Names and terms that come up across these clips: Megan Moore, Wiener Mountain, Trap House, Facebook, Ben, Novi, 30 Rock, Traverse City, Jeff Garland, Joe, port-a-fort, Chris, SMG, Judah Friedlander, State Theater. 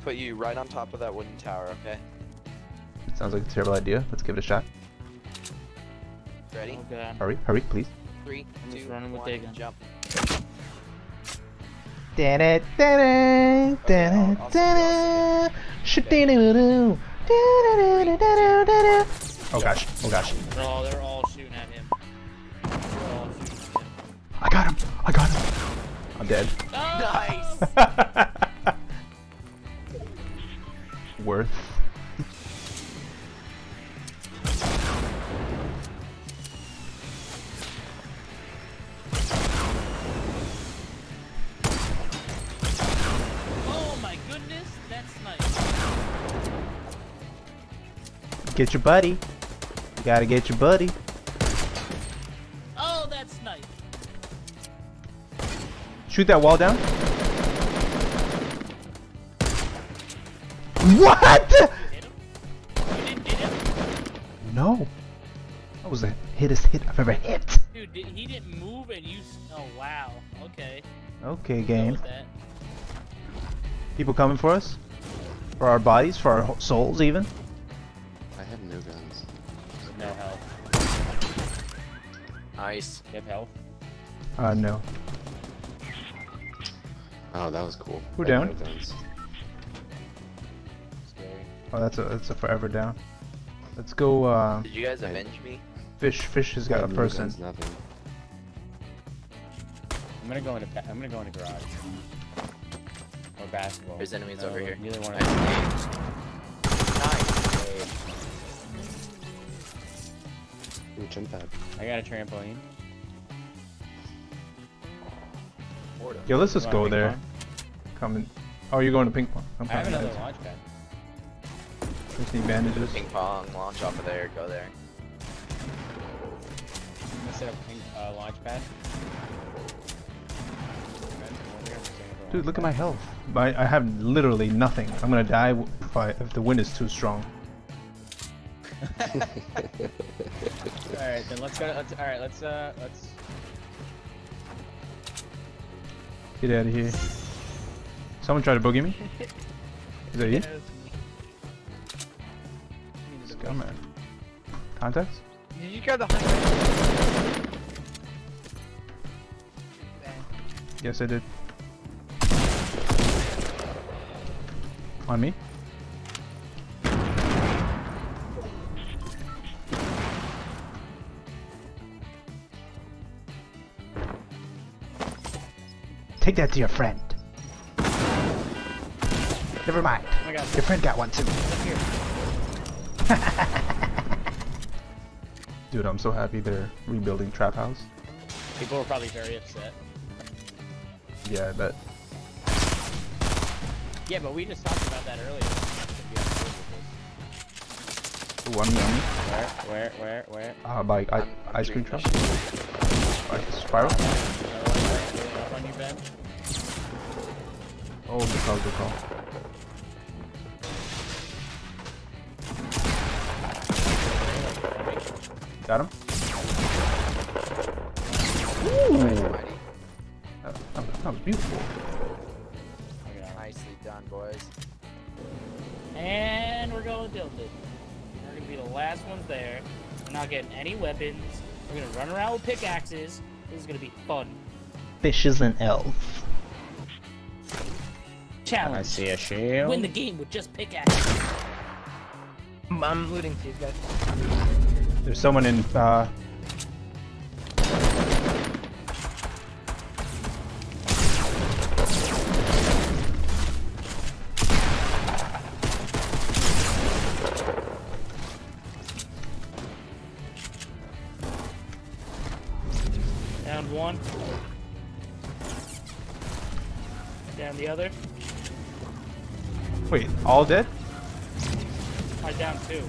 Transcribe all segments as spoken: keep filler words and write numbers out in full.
to put you right on top of that wooden tower, okay? Sounds like a terrible idea. Let's give it a shot. Ready? Okay. Hurry, hurry, please. Three, I'm two, running one, with jump. Okay, I'll, I'll okay. Oh gosh, oh gosh. They're all, they're all shooting at him. They're all shooting at him. I got him, I got him. I'm dead. Nice! Worth. Get your buddy. You gotta get your buddy. Oh, that's nice. Shoot that wall down. What? Hit him? You didn't hit him? No. That was the hittest hit I've ever hit. Dude, did, he didn't move and you. Oh wow. Okay. Okay, game. People coming for us? For our bodies? For our souls, even? I have no guns. No health. Nice. You have health? Uh, no. Oh, that was cool. We're down. No guns. Scary. Oh, that's a that's a forever down. Let's go. Uh, Did you guys avenge I, me? Fish, fish has got a person. No guns, nothing. I'm gonna go into I'm gonna go into garage or basketball. There's enemies no, over here. Neither one nice. Of them. Ooh, jump pad. I got a trampoline. Yo, let's just go there. Coming. Oh, you're going to ping pong. I'm I have another heads. Launch pad. Just need bandages. Ping pong, launch off of there, go there. I'm gonna set up ping, uh, launch pad. Dude, look at my health. I, I have literally nothing. I'm gonna die if, I, if the wind is too strong. Alright, then let's go. Let's, Alright, let's, uh, let's. Get out of here. Someone tried to boogie me? Is that you? Scummer. Contacts? Did you try the hunter? Yes, I did. On me? Take that to your friend. Never mind. Oh my God. Your friend got one too. Dude, I'm so happy they're rebuilding Trap House. People are probably very upset. Yeah, I bet. Yeah, but we just talked about that earlier. One minute. Where, where, where, where? Ah, uh, by I, ice cream truck. By spiral. On you, Ben. Oh, good call, good call. Got him. Ooh. That, that, that was beautiful. Nicely done, boys. And we're going tilted. We're going to be the last ones there. We're not getting any weapons. We're going to run around with pickaxes. This is going to be fun. Fishes and elves. Challenge. I see a shield. Win the game with just pickaxes. I'm, I'm looting these guys. There's someone in. Uh... Down one. Down the other. Wait, all dead? I down two.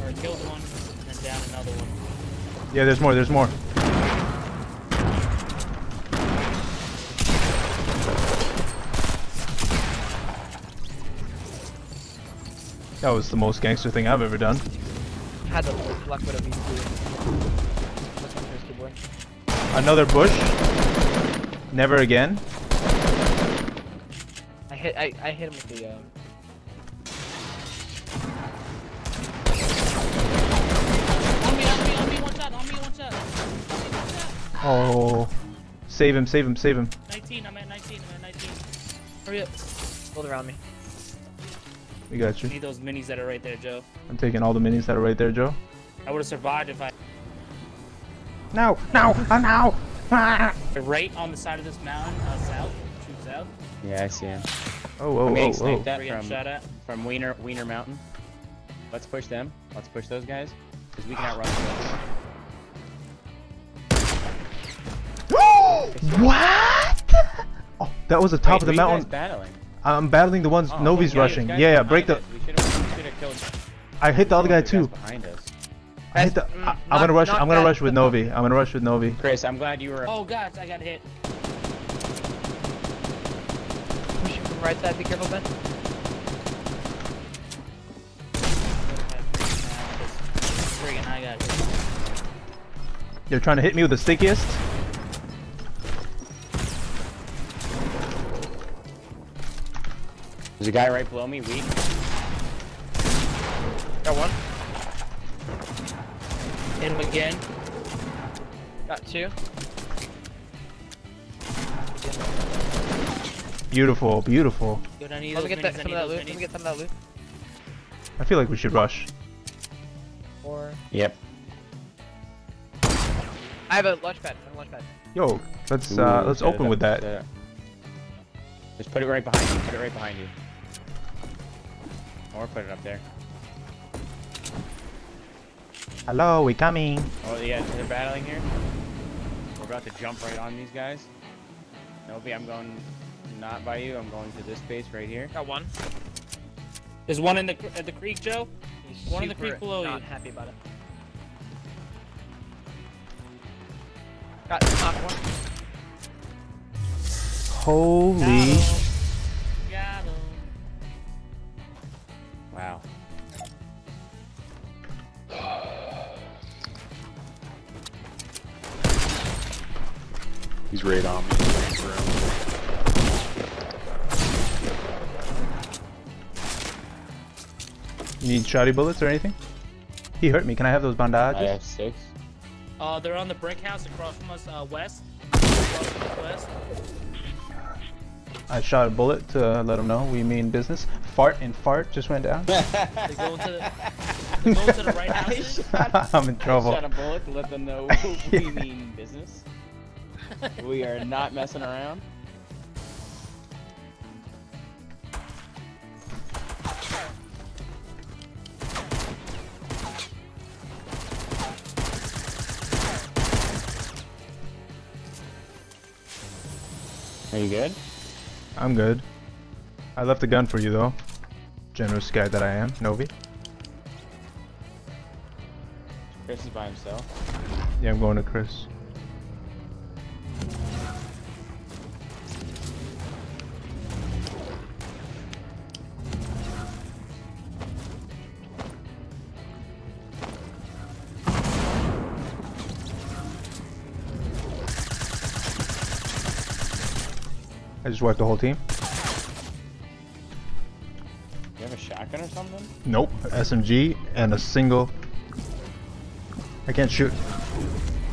Or I killed one, and then down another one. Yeah, there's more, there's more. That was the most gangster thing I've ever done. I had the luck with a V two. Another bush. Never again. I, I hit him with the, um... Oh. Save him, save him, save him. nineteen, I'm at nineteen, I'm at nineteen. Hurry up. Hold around me. We got you. I need those minis that are right there, Joe. I'm taking all the minis that are right there, Joe. I would have survived if I... No, no, oh no! Ah. Right on the side of this mountain, uh, south. Shoot south. Yeah, I see him. Oh, oh, I'm oh, oh. That We're from, shot at. From Wiener, Wiener Mountain. Let's push them. Let's push those guys. Because we can outrun them. What? Oh, that was the top Wait, of the mountain. Battling? I'm battling the ones oh, Novi's yeah, rushing. Yeah, yeah, break the... We should have killed them. I hit the other guy too. Behind us. I hit the, I, not, I'm gonna rush. I'm gonna rush with Novi. I'm gonna rush with Novi. Chris, I'm glad you were. Oh God, I got hit. Pushing from right side. Be careful, Ben. I got hit. You're trying to hit me with the stickiest. There's a guy right below me. Weak. Got one. Hit him again. Got two. Beautiful, beautiful. Let me get that, some of that loot. Let me get some of that loot. I feel like we should rush. Or... Yep. I have a launch pad. I have a launch pad. Yo, let's uh, Ooh, let's open with that. Set Just put it right behind you. Put it right behind you. Or put it up there. Hello, we coming. Oh yeah, they're battling here. We're about to jump right on these guys. Novi, I'm going not by you. I'm going to this base right here. Got one. There's one in the at the creek, Joe. He's one in the creek below not you. Not happy about it. Got top one. Holy. Got him. Got him. Wow. He's right on me. You need shoddy bullets or anything? He hurt me. Can I have those bandages? I have six. Uh, they're on the brick house across from us, uh, west. Across from us west. I shot a bullet to uh, let them know we mean business. Fart and fart just went down. They go into the, they go into the right house. Shot, I'm in trouble. I shot a bullet to let them know we yeah. mean business. We are not messing around. Are you good? I'm good. I left a gun for you though. Generous guy that I am, Novi. Chris is by himself. Yeah, I'm going to Chris. I just wiped the whole team. You have a shotgun or something? Nope. S M G and a single. I can't shoot.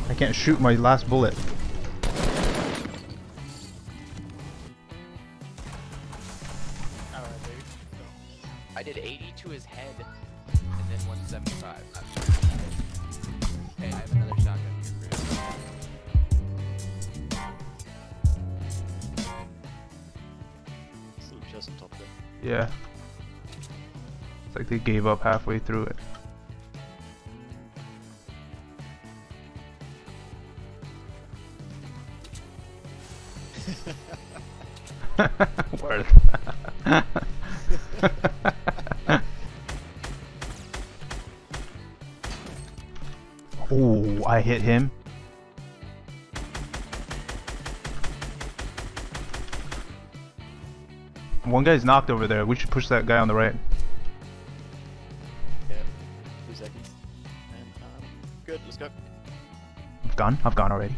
I can't shoot my last bullet. I did eighty to his head and then one seventy-five. Okay, I have another shotgun here for you. Yeah. It's like they gave up halfway through it. Word. Oh, I hit him. One guy's knocked over there. We should push that guy on the right. Yeah. Two seconds. And, um, good, let's go. I've gone. I've gone already.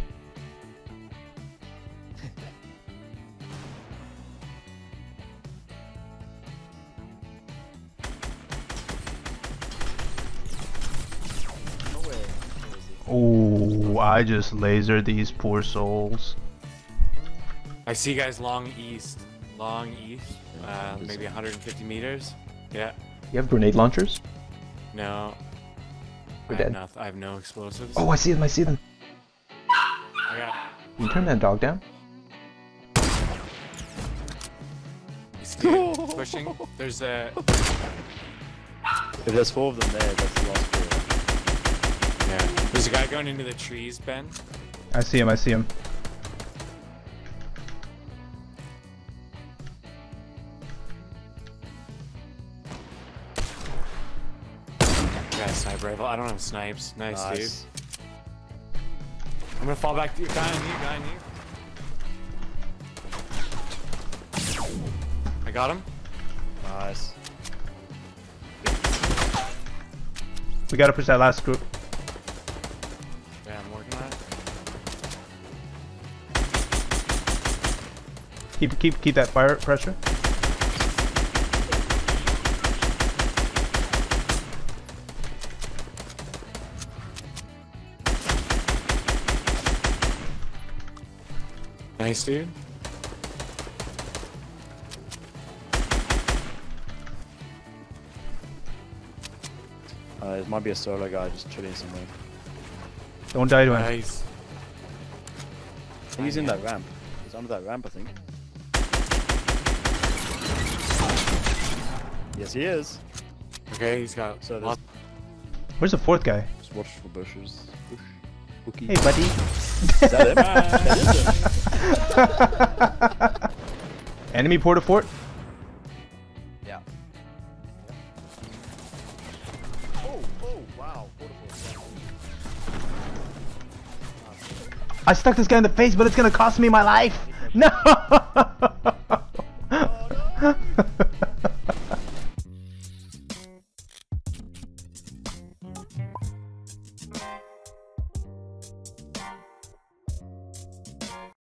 No way. Oh. I just laser these poor souls. I see you guys long east. Long east. Uh, maybe one hundred fifty meters. Yeah. You have grenade launchers? No. We're I dead. Have not, I have no explosives. Oh, I see them. I see them. I got... Can you turn that dog down? He's pushing. There's a... If there's four of them there, that's the last four. Yeah. There's a guy going into the trees, Ben. I see him, I see him. I got a sniper rifle. I don't have snipes. Nice, nice. Dude. I'm gonna fall back to you. Guy on you, guy on you. I got him. Nice. We gotta push that last group. Yeah, I'm working on it. Keep, keep, keep that fire pressure. Nice, dude. Uh, it might be a solo guy just chilling somewhere. Don't die to him. Nice. He's in that ramp. He's under that ramp, I think. Yes, he is. Okay, he's got. So there's... Where's the fourth guy? Just watch for bushes. Bush. Hey, buddy. Is that him? That is him. Enemy port-a-fort? I stuck this guy in the face, but it's gonna cost me my life! No!